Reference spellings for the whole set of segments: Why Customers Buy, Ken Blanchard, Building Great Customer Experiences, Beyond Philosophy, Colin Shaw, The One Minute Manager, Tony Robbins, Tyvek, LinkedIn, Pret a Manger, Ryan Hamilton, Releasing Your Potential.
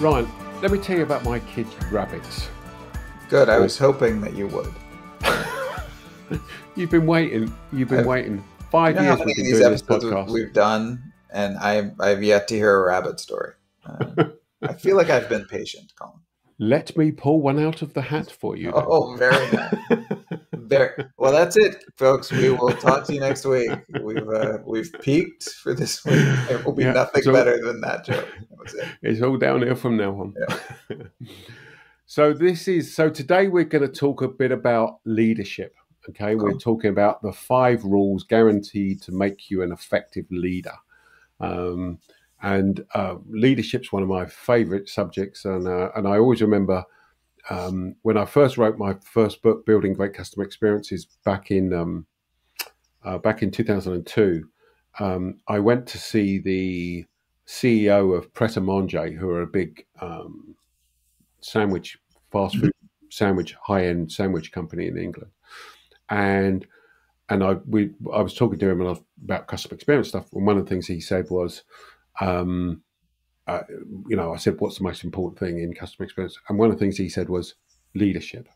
Ryan, let me tell you about my kids' rabbits. Good, I was hoping that you would. You've been waiting. You've been waiting. 5 years we've been doing this podcast. We've done, and I've yet to hear a rabbit story. I feel like I've been patient, Colin. Let me pull one out of the hat for you. Oh, very nice. Very well. That's it, folks. We will talk to you next week. We've peaked for this week. There will be nothing better than that joke. That was it. It's all downhill from now on. Yeah. So today we're going to talk a bit about leadership. Okay, cool. We're talking about the 5 rules guaranteed to make you an effective leader. And leadership's one of my favorite subjects. And I always remember when I first wrote my first book, Building Great Customer Experiences, back in 2002, I went to see the CEO of Pret a Manger, who are a big high-end sandwich company in England. And I was talking to him about customer experience stuff. And one of the things he said was, I said, what's the most important thing in customer experience? And one of the things he said was leadership.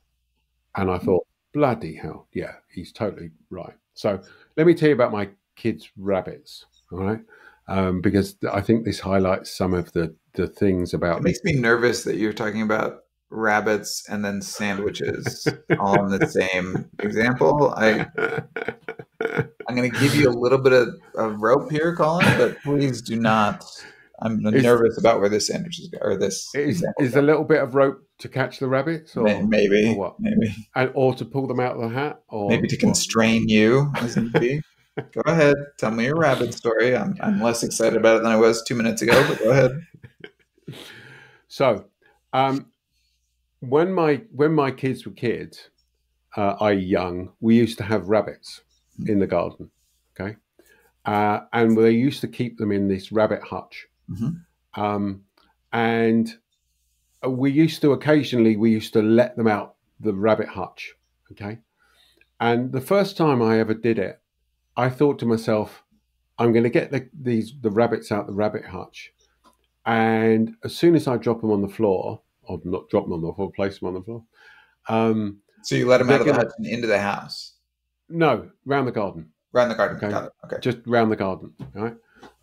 And I thought, bloody hell. Yeah, he's totally right. So let me tell you about my kids' rabbits. All right. Because I think this highlights some of the things about. It makes me nervous that you're talking about rabbits and then sandwiches all in the same example. I'm going to give you a little bit of rope here, Colin, but please do not. I'm nervous about where this sandwich is going, or this is a little bit of rope to catch the rabbits, or maybe, or what? Maybe, and or to pull them out of the hat, or maybe to constrain you as need be. Go ahead, tell me your rabbit story. I'm less excited about it than I was 2 minutes ago, but go ahead. So, when my kids were kids, we used to have rabbits in the garden, okay? And they used to keep them in this rabbit hutch. Mm-hmm. And we used to let them out the rabbit hutch, okay? And the first time I ever did it, I thought to myself, I'm going to get the rabbits out the rabbit hutch. And as soon as I drop them on the floor, or not drop them on the floor, place them on the floor. So you let them out of the hut and into the house? No, round the garden. Round the garden, okay. Just round the garden, right?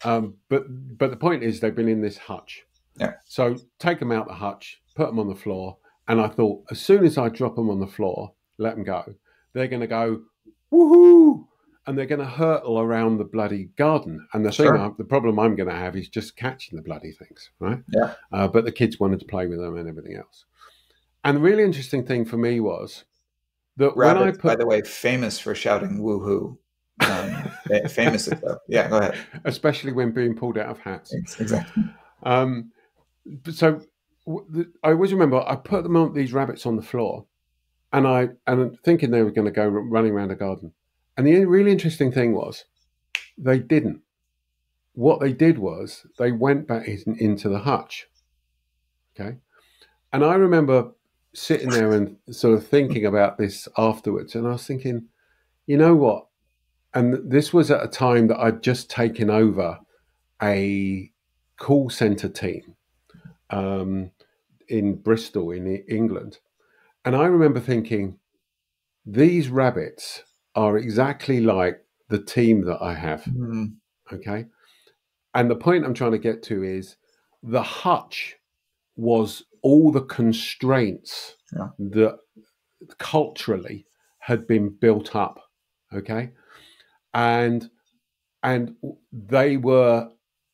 But the point is they've been in this hutch. Yeah. So take them out the hutch, put them on the floor, and I thought as soon as I drop them on the floor, let them go, they're going to go, woohoo, and they're going to hurtle around the bloody garden. And the problem I'm going to have is just catching the bloody things, right? Yeah. But the kids wanted to play with them and everything else. And the really interesting thing for me was that rabbits, when I put... by the way, famous for shouting woohoo. Famous as well. Yeah, go ahead. Especially when being pulled out of hats. Exactly. So I always remember I put these rabbits on the floor and thinking they were going to go running around the garden. And the really interesting thing was they didn't. What they did was they went back into the hutch. Okay. And I remember sitting there and sort of thinking about this afterwards. And I was thinking, you know what? And this was at a time that I'd just taken over a call center team in Bristol in England. And I remember thinking, these rabbits are exactly like the team that I have. Mm-hmm. Okay. And the point I'm trying to get to is the hutch was all the constraints that culturally had been built up. Okay. And they were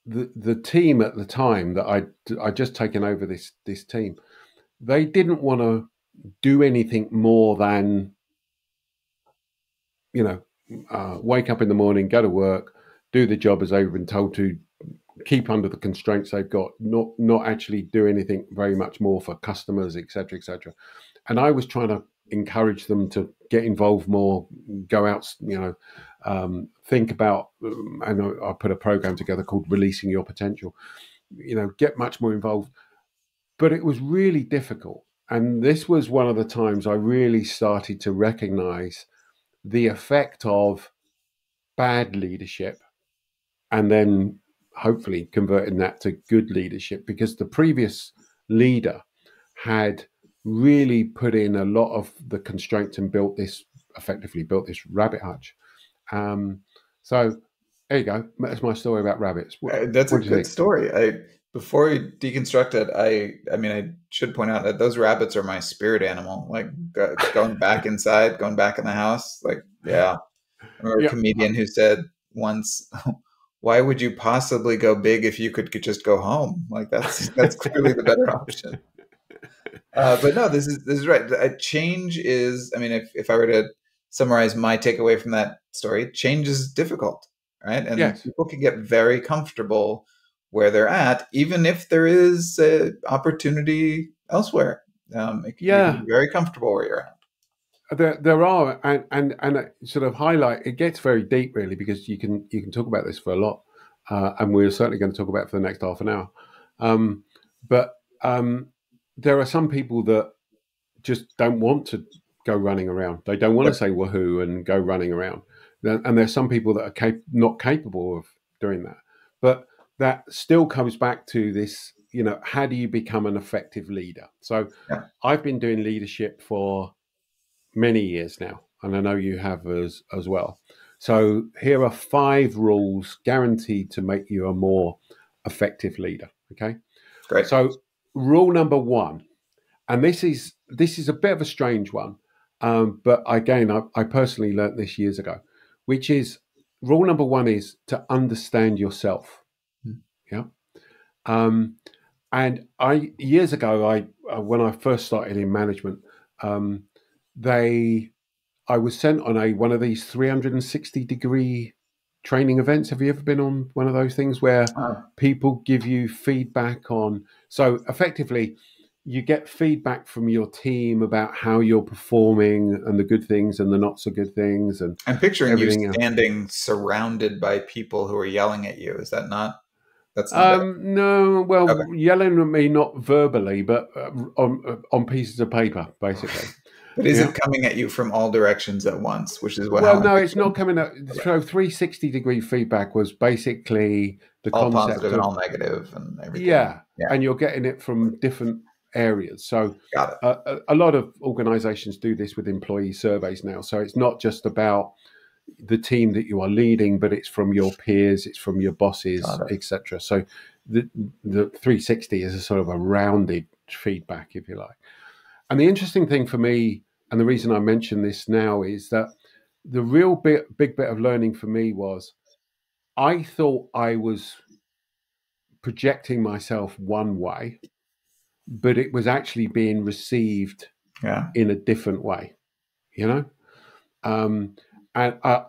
the team at the time that I'd just taken over this team. They didn't want to do anything more than, wake up in the morning, go to work, do the job as they've been told to, keep under the constraints they've got, not actually do anything very much more for customers, et cetera, et cetera. And I was trying to encourage them to get involved more, go out, think about, and I put a program together called Releasing Your Potential, get much more involved. But it was really difficult. And this was one of the times I really started to recognize the effect of bad leadership and then hopefully converting that to good leadership, because the previous leader had really put in a lot of the constraints and built this, effectively built this rabbit hutch. So there you go. That's my story about rabbits. That's a good story. Before I deconstruct it, I mean, I should point out that those rabbits are my spirit animal. Like going back inside, going back in the house. Like, yeah. I remember a comedian who said once, why would you possibly go big if you could just go home? Like that's clearly the better option. But no, this is right. Change is, I mean, if I were to summarize my takeaway from that story, change is difficult, right? And people can get very comfortable where they're at, even if there is a opportunity elsewhere. You can be very comfortable where you're at. There are, and I sort of highlight, it gets very deep really, because you can talk about this for a lot, and we're certainly going to talk about it for the next half an hour. There are some people that just don't want to go running around. They don't want to say woohoo and go running around. And there's some people that are not capable of doing that. But that still comes back to this, you know, how do you become an effective leader? So I've been doing leadership for many years now, and I know you have as well. So here are 5 rules guaranteed to make you a more effective leader. Okay. Great. So rule number 1, and this is a bit of a strange one, but again, I personally learned this years ago, which is rule number 1 is to understand yourself. Yeah. And years ago, when I first started in management, I was sent on one of these 360-degree training events. Have you ever been on one of those things where people give you feedback on? So effectively, you get feedback from your team about how you're performing and the good things and the not so good things. And I'm picturing you standing surrounded by people who are yelling at you. Is that not? That's not no. Well, yelling at me, not verbally, but on pieces of paper, basically. But is it coming at you from all directions at once, which is what? Well, no, it's not coming at. So 360-degree feedback was basically the all concept positive and all negative and everything. Yeah, and you're getting it from different areas. So a lot of organizations do this with employee surveys now. So it's not just about the team that you are leading, but it's from your peers, it's from your bosses, etc. So the 360 is a sort of a rounded feedback, if you like. And the interesting thing for me, and the reason I mention this now, is that the real big bit of learning for me was I thought I was projecting myself one way, but it was actually being received in a different way, you know?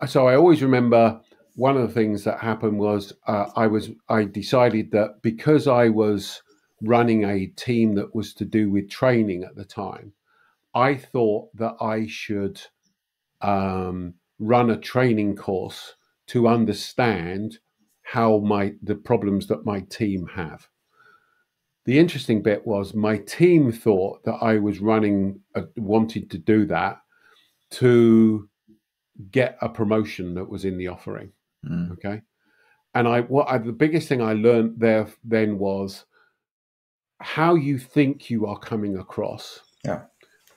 So I always remember one of the things that happened was I decided that because I was running a team that was to do with training at the time, I thought that I should run a training course to understand how the problems that my team have. The interesting bit was my team thought that I was wanted to do that to get a promotion that was in the offering. Okay. And the biggest thing I learned there then was how you think you are coming across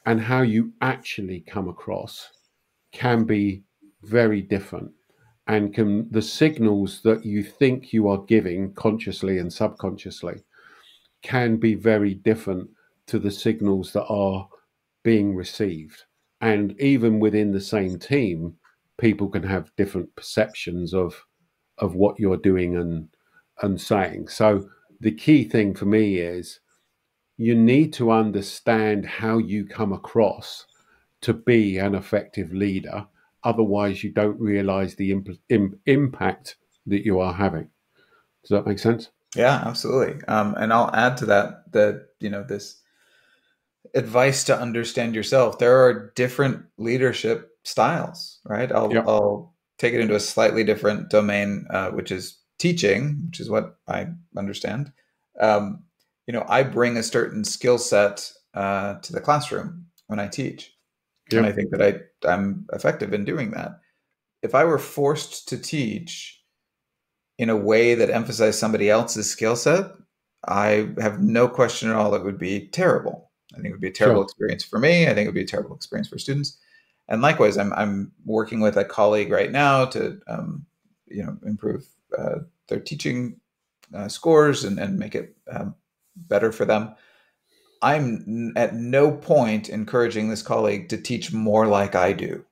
and how you actually come across can be very different, and the signals that you think you are giving consciously and subconsciously can be very different to the signals that are being received. And even within the same team, people can have different perceptions of what you're doing and saying. So the key thing for me is you need to understand how you come across to be an effective leader. Otherwise, you don't realize the impact that you are having. Does that make sense? Yeah, absolutely. And I'll add to that, you know, this advice to understand yourself. There are different leadership styles, right? I'll take it into a slightly different domain, which is teaching, which is what I understand. You know, I bring a certain skill set to the classroom when I teach. Yep. And I think that I'm effective in doing that. If I were forced to teach in a way that emphasized somebody else's skill set, I have no question at all it would be terrible. I think it would be a terrible experience for me. I think it would be a terrible experience for students. And likewise, I'm working with a colleague right now to improve their teaching scores and make it better for them. I'm at no point encouraging this colleague to teach more like I do.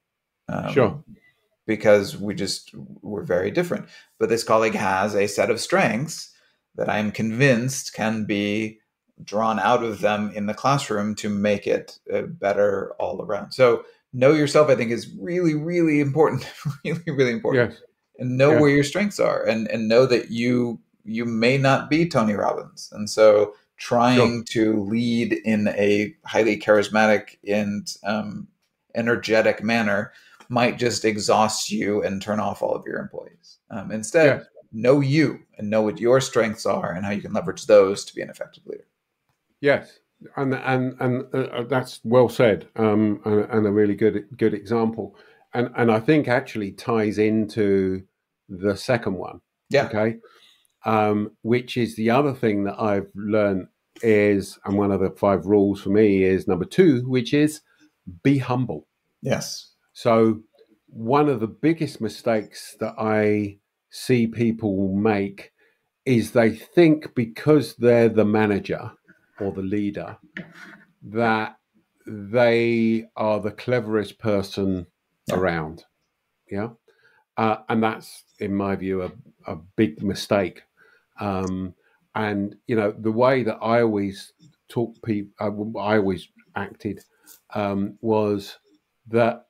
Because we're very different. But this colleague has a set of strengths that I'm convinced can be drawn out of them in the classroom to make it better all around. So know yourself, I think, is really, really important, really, really important. Yes. And know where your strengths are, and know that you may not be Tony Robbins. And so trying to lead in a highly charismatic and energetic manner might just exhaust you and turn off all of your employees. Instead, know you and know what your strengths are and how you can leverage those to be an effective leader. Yes. And that's well said, and a really good example, and I think actually ties into the second one. Yeah. Okay. Which is the other thing that I've learned is, and one of the 5 rules for me is number 2, which is be humble. Yes. So one of the biggest mistakes that I see people make is they think because they're the manager or the leader that they are the cleverest person around. Yeah. And that's, in my view, a big mistake. And the way that I always talk people, I always acted, was that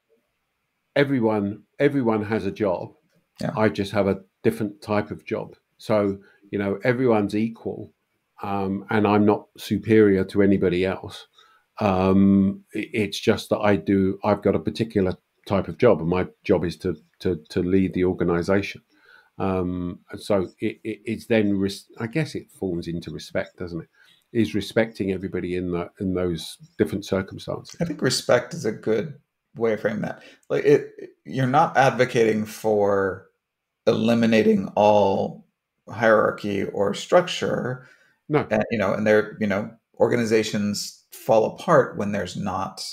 everyone has a job. Yeah. I just have a different type of job. So everyone's equal, and I'm not superior to anybody else. It's just that I've got a particular type of job, and my job is to lead the organization. So it's then, I guess it forms into respect, doesn't it? Is respecting everybody in those different circumstances. I think respect is a good way of framing that. Like you're not advocating for eliminating all hierarchy or structure. No. And organizations fall apart when there's not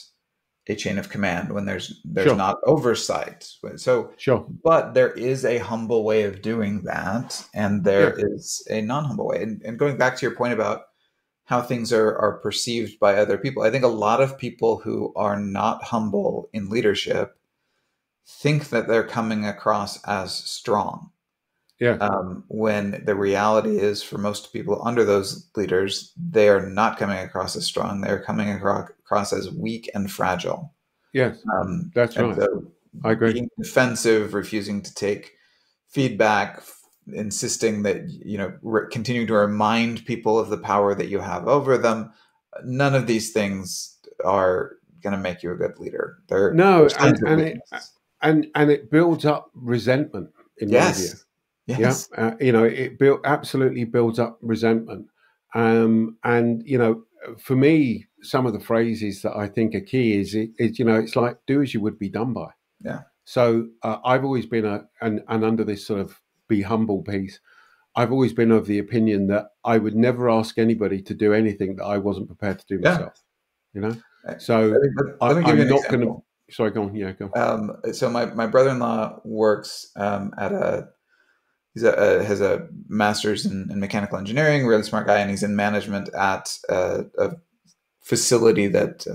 a chain of command, when there's not oversight. So, but there is a humble way of doing that, and there is a non-humble way. And going back to your point about how things are perceived by other people, I think a lot of people who are not humble in leadership think that they're coming across as strong. Yeah. When the reality is, for most people under those leaders, they are not coming across as strong. They're coming across as weak and fragile. Yes, that's right. So I agree. Being defensive, refusing to take feedback, insisting that, continuing to remind people of the power that you have over them. None of these things are going to make you a good leader. It builds up resentment in media. Yes. Yeah, absolutely builds up resentment. For me, some of the phrases that I think are key is it's like do as you would be done by. Yeah. So I've always been under this sort of be humble piece, I've always been of the opinion that I would never ask anybody to do anything that I wasn't prepared to do myself. So let me give you an example. Sorry, go on. Yeah, go on. So my brother-in-law works at a. Has a master's in mechanical engineering, really smart guy, and he's in management at a facility that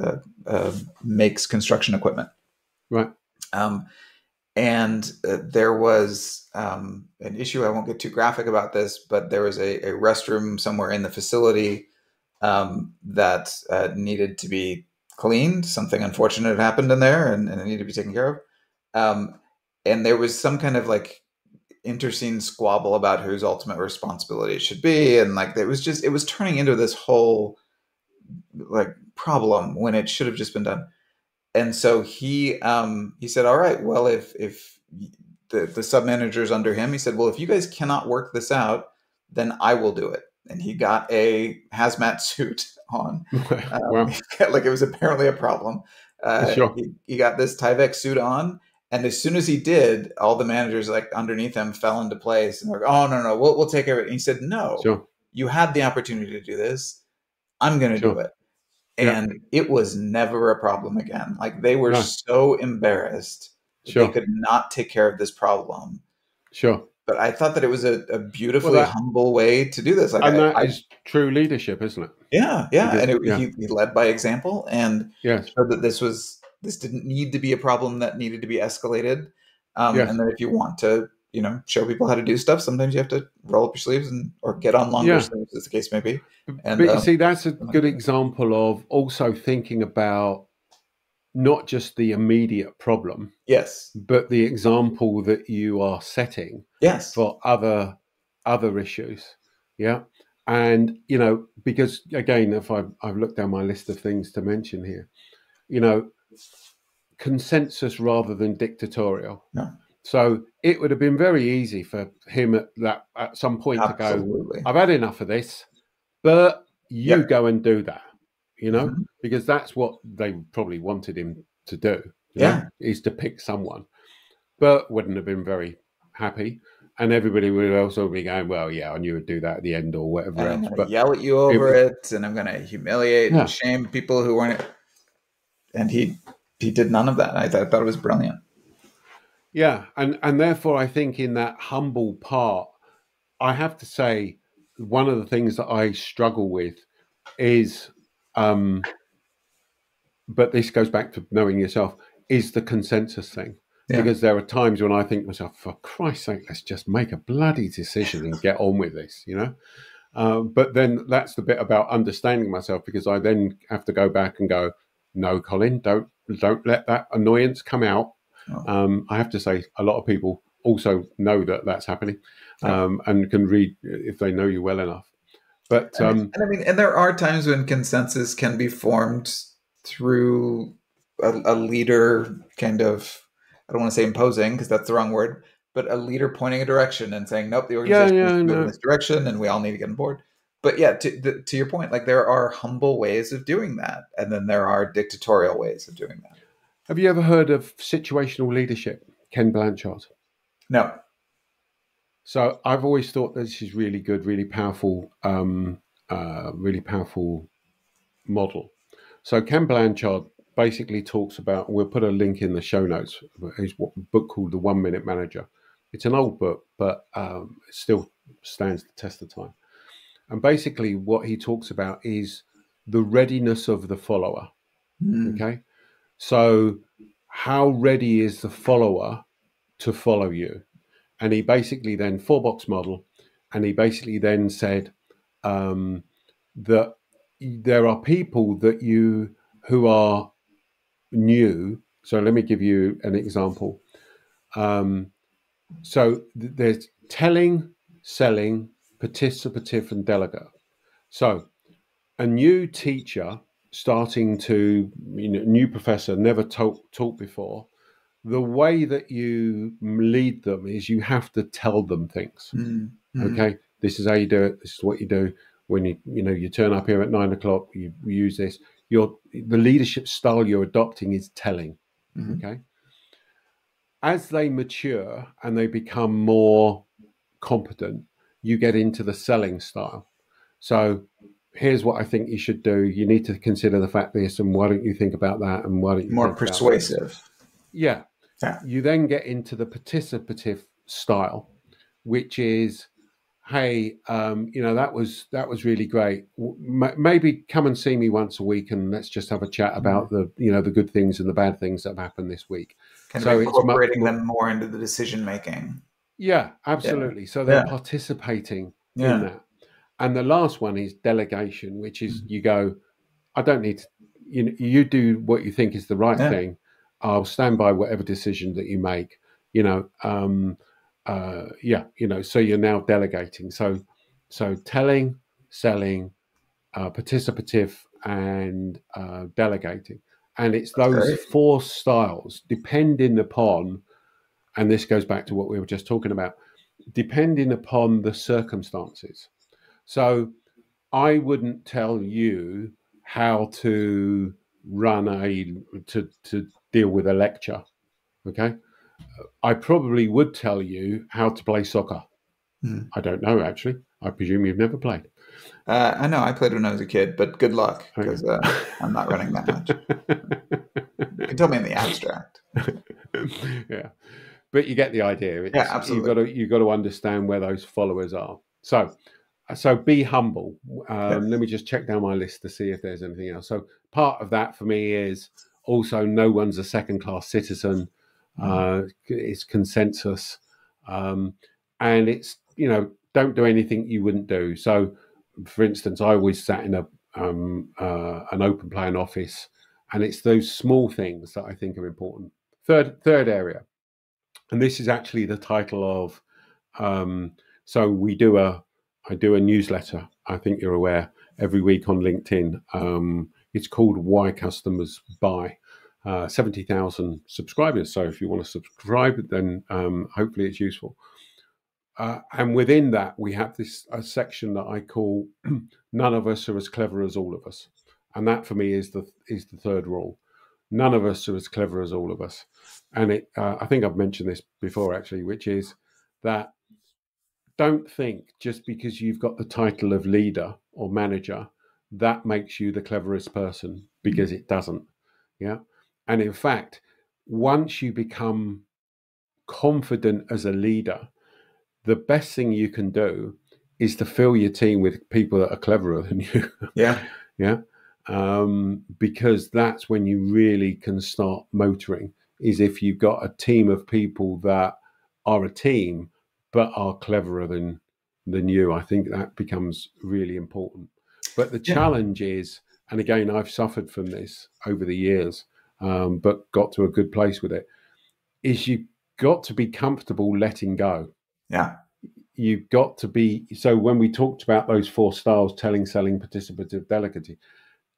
makes construction equipment. Right. There was an issue. I won't get too graphic about this, but there was a restroom somewhere in the facility that needed to be cleaned. Something unfortunate had happened in there, and it needed to be taken care of. And there was some kind of interscene squabble about whose ultimate responsibility it should be, and it was turning into this whole problem when it should have just been done. And so he said, all right, well, if the sub managers under him, he said, well, if you guys cannot work this out, then I will do it. And he got a hazmat suit on. Wow. It was apparently a problem. He got this Tyvek suit on. And as soon as he did, all the managers underneath him fell into place and they're like, oh, no, we'll take care of it. And he said, no, you had the opportunity to do this. I'm going to do it. And it was never a problem again. Like they were so embarrassed that they could not take care of this problem. But I thought that it was a beautifully humble way to do this. Like and that is true leadership, isn't it? Yeah. And he led by example and showed that this didn't need to be a problem that needed to be escalated. And then if you want to, you know, show people how to do stuff, sometimes you have to roll up your sleeves or get on longer sleeves, as the case may be. And, but you see, that's a good example of also thinking about not just the immediate problem, but the example that you are setting, for other issues, and you know, because again, if I've looked down my list of things to mention here, you know, consensus rather than dictatorial. So it would have been very easy for him at some point to go, I've had enough of this, but you go and do that, you know, because that's what they probably wanted him to do, is to pick someone. Bert wouldn't have been very happy. And everybody would also be going, well, yeah, I knew I'd do that at the end or whatever else. I'm going to yell at you over it, and I'm going to humiliate and shame people who weren't. And he did none of that. I thought it was brilliant. Yeah, and therefore I think in that humble part, I have to say one of the things that I struggle with is, but this goes back to knowing yourself, is the consensus thing. Yeah. Because there are times when I think to myself, for Christ's sake, let's just make a bloody decision and get on with this, you know. But then that's the bit about understanding myself, because I then have to go back and go, no, Colin, don't let that annoyance come out. I have to say a lot of people also know that that's happening and can read if they know you well enough. But and there are times when consensus can be formed through a leader kind of, I don't want to say imposing because that's the wrong word, but a leader pointing a direction and saying, nope, the organization is moving in this direction and we all need to get on board. But yeah, to your point, like there are humble ways of doing that. And then there are dictatorial ways of doing that. Have you ever heard of situational leadership, Ken Blanchard? No. So I've always thought that this is really good, really powerful model. So Ken Blanchard basically talks about, we'll put a link in the show notes, his book called The 1 Minute Manager. It's an old book, but it still stands the test of time. And basically what he talks about is the readiness of the follower, okay? So how ready is the follower to follow you? And he basically then 4-box model. And he basically then said that there are people that you who are new. So let me give you an example. So there's telling, selling, participative and delegate. So a new teacher starting to, you know, new professor, never taught before, the way that you lead them is you have to tell them things. Okay, this is how you do it. This is what you do. When you know, you turn up here at 9 o'clock, you use this. The leadership style you're adopting is telling. Okay. As they mature and they become more competent, you get into the selling style. So here's what I think you should do. You need to consider the fact this, and why don't you think about that? And why don't you more persuasive? Yeah. You then get into the participative style, which is, hey, you know, that was really great. Maybe come and see me once a week, and let's just have a chat about the good things and the bad things that have happened this week. Kind of incorporating them more into the decision making. Yeah, absolutely. Yeah. So they're participating in that. And the last one is delegation, which is you go, I don't need to, you do what you think is the right thing. I'll stand by whatever decision that you make, so you're now delegating. So telling, selling, participative and delegating. And it's those four styles depending upon, and this goes back to what we were just talking about, depending upon the circumstances. So I wouldn't tell you how to run to deal with a lecture, okay? I probably would tell you how to play soccer. I don't know, actually. I presume you've never played. I know I played when I was a kid, but good luck, because okay. I'm not running that much. You can tell me in the abstract. Yeah, but you get the idea. It's, yeah, absolutely. You've got to understand where those followers are. So be humble. Yes. Let me just check down my list to see if there's anything else. So part of that for me is also no one's a second-class citizen. It's consensus, and it's don't do anything you wouldn't do. So, for instance, I always sat in an open plan office, and it's those small things that I think are important. Third area, and this is actually the title of. So I do a newsletter. I think you're aware, every week on LinkedIn. It's called Why Customers Buy. 70,000 subscribers. So if you want to subscribe, then hopefully it's useful. And within that, we have this section that I call "None of us are as clever as all of us," and that for me is the third rule. None of us are as clever as all of us, and it. I think I've mentioned this before actually, which is that don't think just because you've got the title of leader or manager that makes you the cleverest person, because it doesn't. Yeah. And in fact, once you become confident as a leader, the best thing you can do is to fill your team with people that are cleverer than you. Yeah. Yeah. Because that's when you really can start motoring, is if you've got a team of people that are a team, but are cleverer than you. I think that becomes really important. But the challenge is, and again, I've suffered from this over the years, but got to a good place with it, is you've got to be comfortable letting go. Yeah. You've got to be, so when we talked about those four styles, telling, selling, participative, delegating,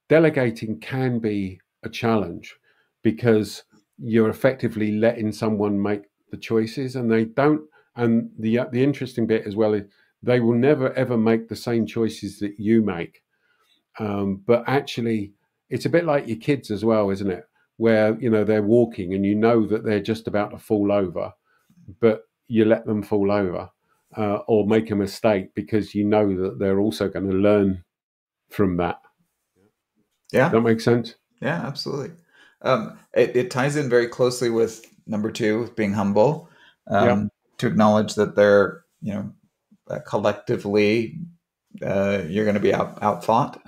delegating can be a challenge because you're effectively letting someone make the choices, and they don't, and the interesting bit as well is they will never ever make the same choices that you make. But actually, it's a bit like your kids as well, isn't it? Where, they're walking and that they're just about to fall over, but you let them fall over or make a mistake because that they're also going to learn from that. Yeah. Does that make sense? Yeah, absolutely. It ties in very closely with number two, with being humble, to acknowledge that they're, collectively you're going to be outfought.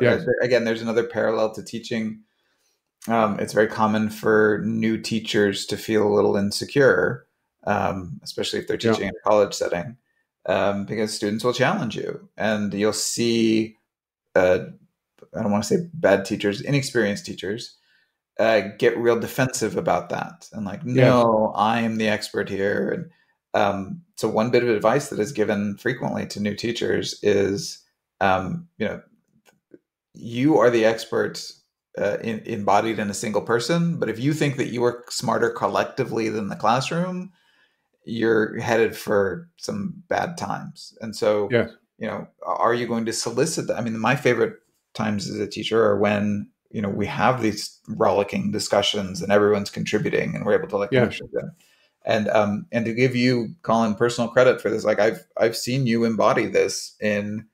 Yes. Again, there's another parallel to teaching. It's very common for new teachers to feel a little insecure, especially if they're teaching in a college setting, because students will challenge you, and you'll see, I don't want to say bad teachers, inexperienced teachers, get real defensive about that. And like, no, I am the expert here. And so one bit of advice that is given frequently to new teachers is, you are the expert embodied in a single person, but if you think that you are smarter collectively than the classroom, you're headed for some bad times. And so, are you going to solicit that? I mean, my favorite times as a teacher are when, we have these rollicking discussions and everyone's contributing and we're able to contribute them. And to give you, Colin, personal credit for this, I've seen you embody this in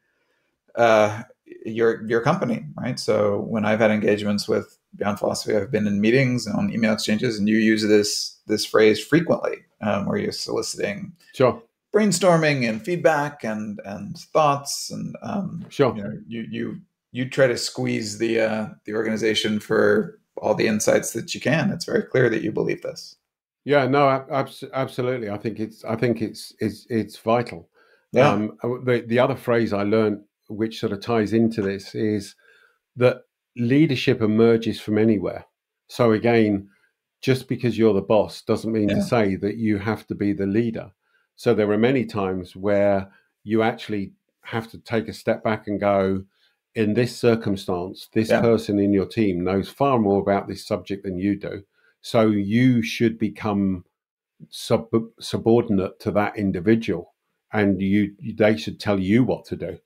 your company, right? So when I've had engagements with Beyond Philosophy, I've been in meetings and on email exchanges, and you use this phrase frequently, where you're soliciting brainstorming and feedback and thoughts, and you try to squeeze the organization for all the insights that you can. It's very clear that you believe this. Yeah, no, absolutely. I think it's vital. Yeah. The other phrase I learned, which sort of ties into this, is that leadership emerges from anywhere. So again, just because you're the boss doesn't mean to say that you have to be the leader. So there are many times where you actually have to take a step back and go, in this circumstance, this person in your team knows far more about this subject than you do. So you should become subordinate to that individual, and they should tell you what to do,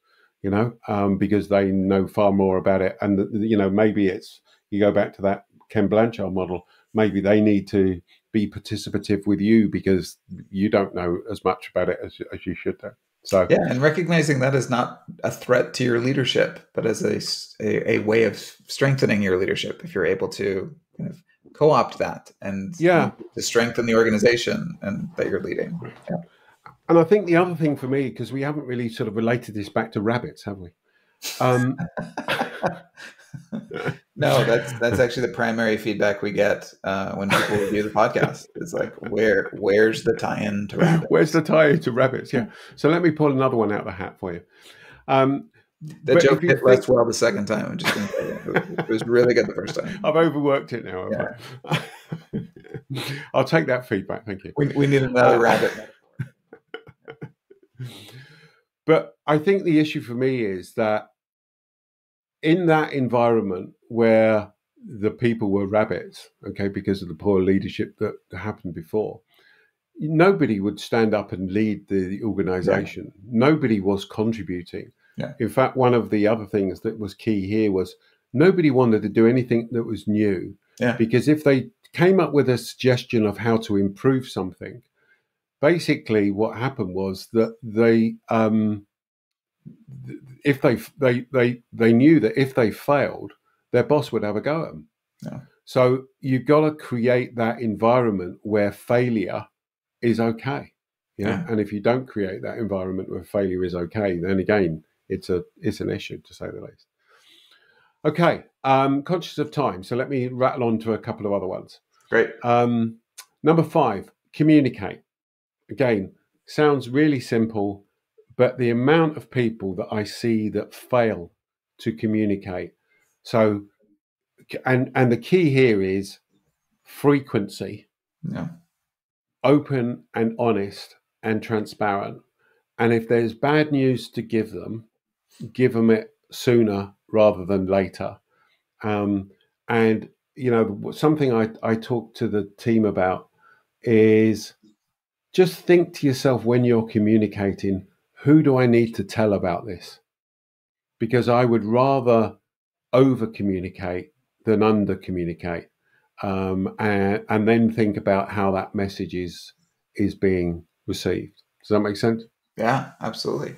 because they know far more about it. And, maybe you go back to that Ken Blanchard model, maybe they need to be participative with you because you don't know as much about it as you should do. So yeah, and recognizing that is not a threat to your leadership, but as a way of strengthening your leadership, if you're able to kind of co-opt that and to strengthen the organization and that you're leading. Yeah. And I think the other thing for me, because we haven't really sort of related this back to rabbits, have we? No, that's actually the primary feedback we get when people review the podcast. It's like, where's the tie-in to rabbits? Where's the tie-in to rabbits? Yeah. So let me pull another one out of the hat for you. That joke did less well the second time. I'm just gonna, it was really good the first time. I've overworked it now. Yeah. I'll take that feedback. Thank you. We need another rabbit. But I think the issue for me is that in that environment where the people were rabbits, okay, because of the poor leadership that happened before, nobody would stand up and lead the organization. Yeah. Nobody was contributing. Yeah. In fact, one of the other things that was key here was nobody wanted to do anything that was new. Yeah. Because if they came up with a suggestion of how to improve something, basically what happened was that they if they knew that if they failed, their boss would have a go at them. Yeah. So you've got to create that environment where failure is okay. Yeah? Yeah. And if you don't create that environment where failure is okay, then again, it's an issue, to say the least. Okay. Conscious of time. So let me rattle on to a couple of other ones. Great. Number 5, communicate. Again, sounds really simple. But the amount of people that I see that fail to communicate. So, and the key here is frequency, open and honest and transparent. And if there's bad news to give them it sooner rather than later. And, you know, something I talk to the team about is just think to yourself when you're communicating, who do I need to tell about this? Because I would rather over-communicate than under-communicate, and then think about how that message is being received. Does that make sense? Yeah, absolutely.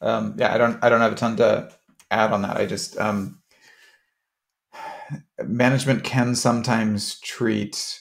Yeah, I don't have a ton to add on that. I just management can sometimes treat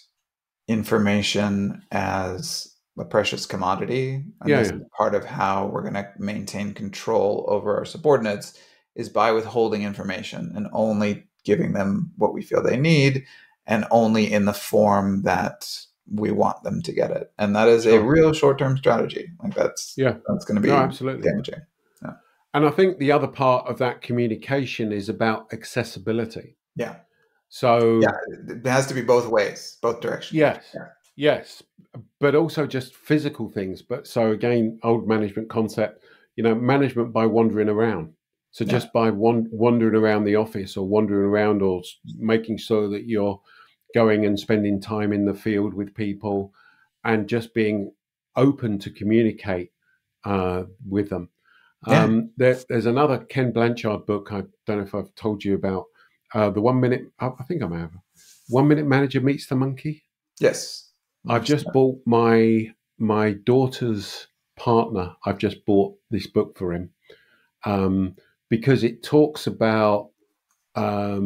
information as a precious commodity. And yeah, this is part of how we're going to maintain control over our subordinates is by withholding information and only giving them what we feel they need and only in the form that we want them to get it. And that is a real short-term strategy. Like that's going to be absolutely damaging. Yeah. And I think the other part of that communication is about accessibility. Yeah. So yeah, it has to be both ways, both directions. Yes. Yeah. Yes, but also just physical things. But so again, old management concept, you know, management by wandering around. So just by wandering around the office or wandering around or making sure that you're going and spending time in the field with people and just being open to communicate with them. Yeah. There's another Ken Blanchard book. I don't know if I've told you about the 1 minute. I think I may have. 1 Minute Manager Meets the Monkey. Yes. I've just bought my daughter's partner. I've just bought this book for him because it talks about how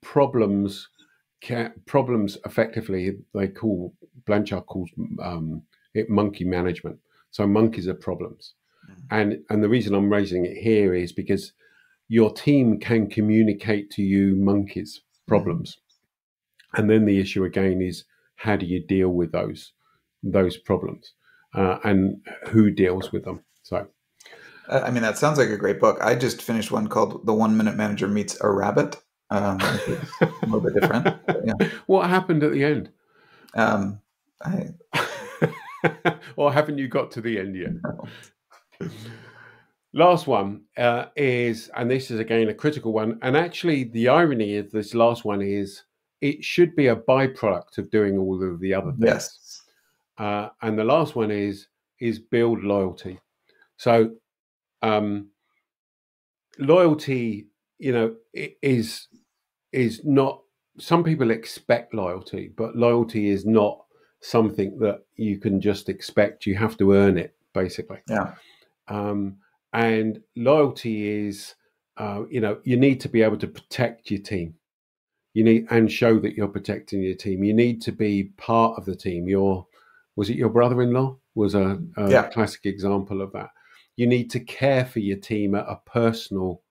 problems effectively Blanchard calls it monkey management. So monkeys are problems, and the reason I'm raising it here is because your team can communicate to you monkeys problems. And then the issue again is how do you deal with those problems and who deals with them? So, I mean, that sounds like a great book. I just finished one called The 1 Minute Manager Meets a Rabbit. A little bit different. Yeah. What happened at the end? Or haven't you got to the end yet? No. Last one is, and this is again a critical one. And actually the irony of this last one is, it should be a byproduct of doing all of the other things. Yes. And the last one is build loyalty. So loyalty, you know, is not, some people expect loyalty, but loyalty is not something that you can just expect. You have to earn it, basically. Yeah. And loyalty is, you know, you need to be able to protect your team. You need and show that you're protecting your team. You need to be part of the team. Your, was it your brother-in-law was a yeah. classic example of that. You need to care for your team at a personal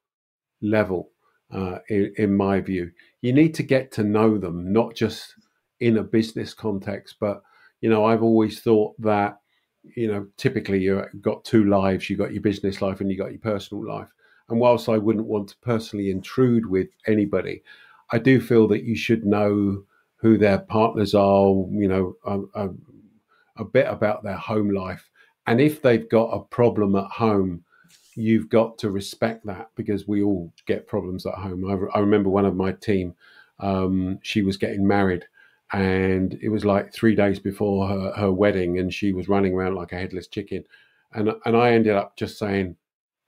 level. In my view, you need to get to know them, not just in a business context, but, you know, I've always thought that, you know, typically you've got two lives, you've got your business life and you've got your personal life. And whilst I wouldn't want to personally intrude with anybody, I do feel that you should know who their partners are, you know, a bit about their home life. And if they've got a problem at home, you've got to respect that, because we all get problems at home. I remember one of my team, she was getting married, and it was like 3 days before her wedding, and she was running around like a headless chicken. And I ended up just saying,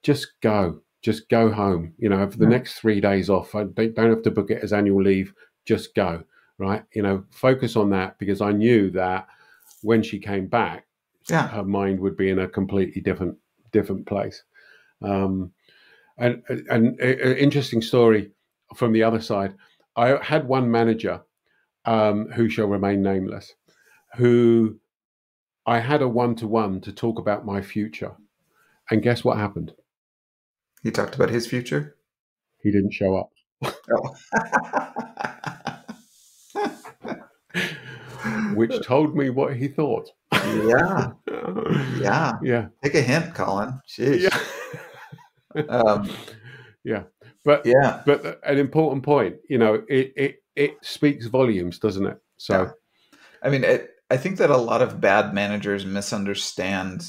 just go home. You know, for the next 3 days off, I don't have to book it as annual leave. Just go, right? You know, focus on that, because I knew that when she came back, yeah. her mind would be in a completely different place. And an interesting story from the other side. I had one manager, who shall remain nameless, who I had a one-to-one to talk about my future. And guess what happened? He talked about his future. He didn't show up. Oh. Which told me what he thought. Yeah. Yeah. Yeah. Take a hint, Colin. Jeez. Yeah. Yeah, but yeah, but an important point, you know, it speaks volumes, doesn't it? So, yeah. I mean, I think that a lot of bad managers misunderstand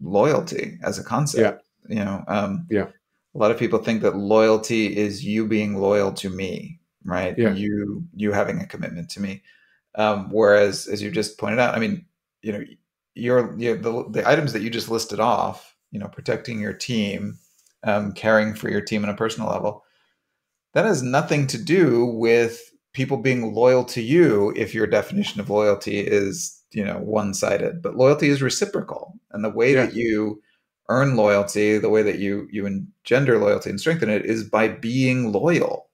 loyalty as a concept. Yeah. You know, yeah, a lot of people think that loyalty is you being loyal to me, right? Yeah. You having a commitment to me. Whereas, as you just pointed out, I mean, you know, the items that you just listed off, you know, protecting your team. Caring for your team on a personal level, that has nothing to do with people being loyal to you. If your definition of loyalty is, you know, one-sided, but loyalty is reciprocal, and the way yeah. that you earn loyalty, the way that you engender loyalty and strengthen it, is by being loyal.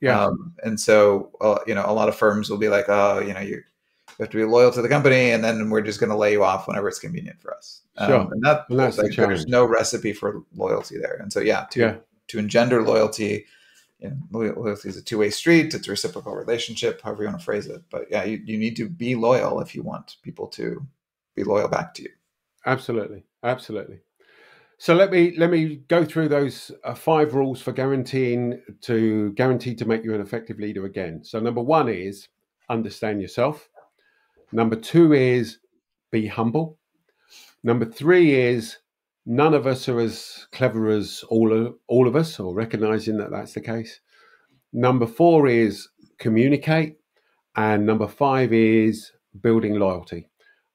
Yeah. And so, you know, a lot of firms will be like, oh, you know, you have to be loyal to the company, and then we're just going to lay you off whenever it's convenient for us. Sure. And that's like, there's no recipe for loyalty there. And so, yeah, to engender loyalty, you know, loyalty is a two-way street. It's a reciprocal relationship, however you want to phrase it. But yeah, you need to be loyal if you want people to be loyal back to you. Absolutely. Absolutely. So let me go through those 5 rules for guaranteed to make you an effective leader again. So number 1 is understand yourself. Number 2 is be humble. Number 3 is none of us are as clever as all of us, or recognizing that that's the case. Number 4 is communicate. And number 5 is building loyalty.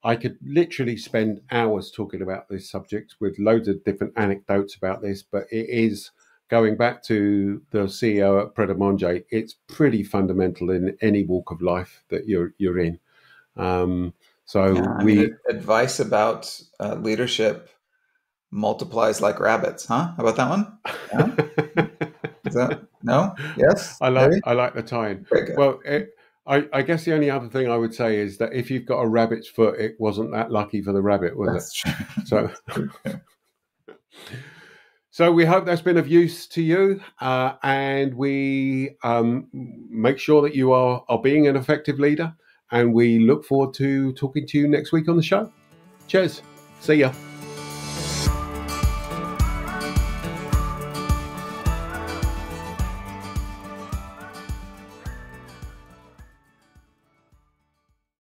I could literally spend hours talking about this subject with loads of different anecdotes about this, but it is, going back to the CEO at Pret a Manger, it's pretty fundamental in any walk of life that you're in. So yeah, I mean, advice about leadership multiplies like rabbits, huh? How about that one? Yeah. Is that, no? Yes. I like the tie-in. Well, I guess the only other thing I would say is that if you've got a rabbit's foot, it wasn't that lucky for the rabbit, was it? True. So we hope that's been of use to you, and we make sure that you are being an effective leader. And we look forward to talking to you next week on the show. Cheers. See ya.